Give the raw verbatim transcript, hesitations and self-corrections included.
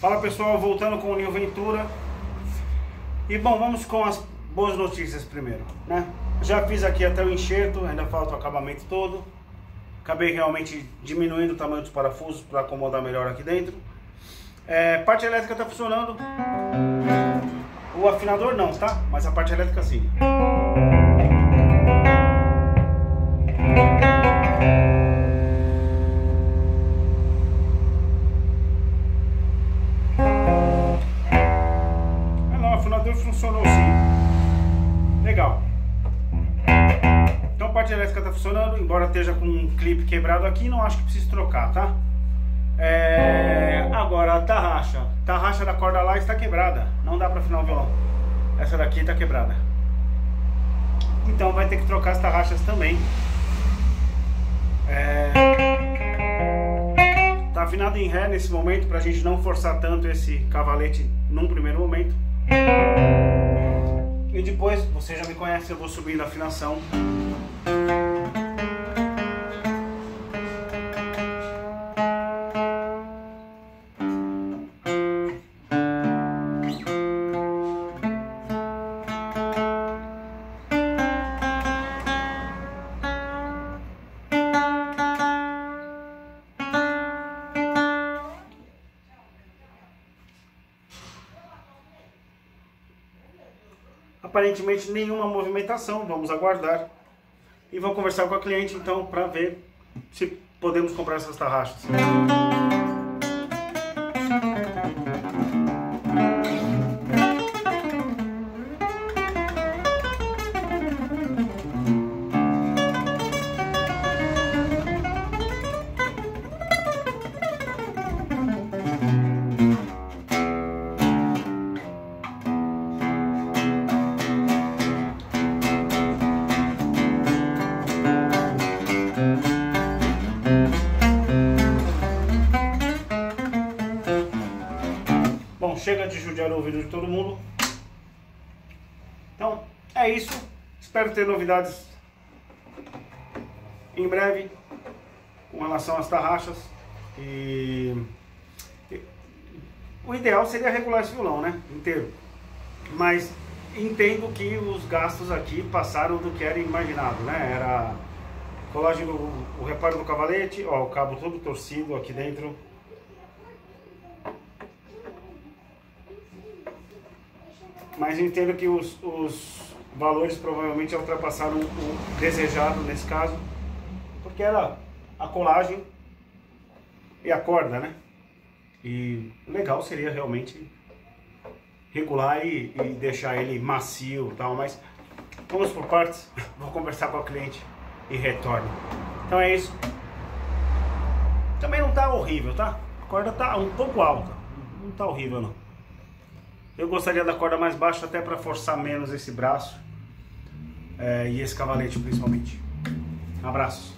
Fala pessoal, voltando com o New Ventura. E bom, vamos com as boas notícias primeiro, né? Já fiz aqui até o enxerto, ainda falta o acabamento todo. Acabei realmente diminuindo o tamanho dos parafusos para acomodar melhor aqui dentro. É, parte elétrica está funcionando. O afinador não, tá? Mas a parte elétrica sim. É, não, o afinador funcionou sim. Legal. Então a parte elétrica está funcionando, embora esteja com um clipe quebrado aqui, não acho que precise trocar, tá? É... Agora a tarraxa Tarraxa da corda lá está quebrada. Não dá para afinar o violão. Essa daqui está quebrada. Então vai ter que trocar as tarraxas também. É... Tá afinado em ré nesse momento, para a gente não forçar tanto esse cavalete num primeiro momento. E depois, você já me conhece, eu vou subindo a afinação. Aparentemente nenhuma movimentação, vamos aguardar. E vou conversar com a cliente então para ver se podemos comprar essas tarraxas. Chega de judiar o ouvido de todo mundo. Então é isso. Espero ter novidades em breve com relação às tarraxas. E o ideal seria regular esse violão, né, inteiro. Mas entendo que os gastos aqui passaram do que era imaginado, né? Era colágeno, o reparo do cavalete, ó, o cabo todo torcido aqui dentro. Mas eu entendo que os, os valores provavelmente ultrapassaram o desejado nesse caso, porque era a colagem e a corda, né? E legal seria realmente regular e, e deixar ele macio e tal, mas vamos por partes, vou conversar com a cliente e retorno. Então é isso. Também não tá horrível, tá? A corda tá um pouco alta, não tá horrível não. Eu gostaria da corda mais baixa até para forçar menos esse braço, é, e esse cavalete principalmente. Abraços.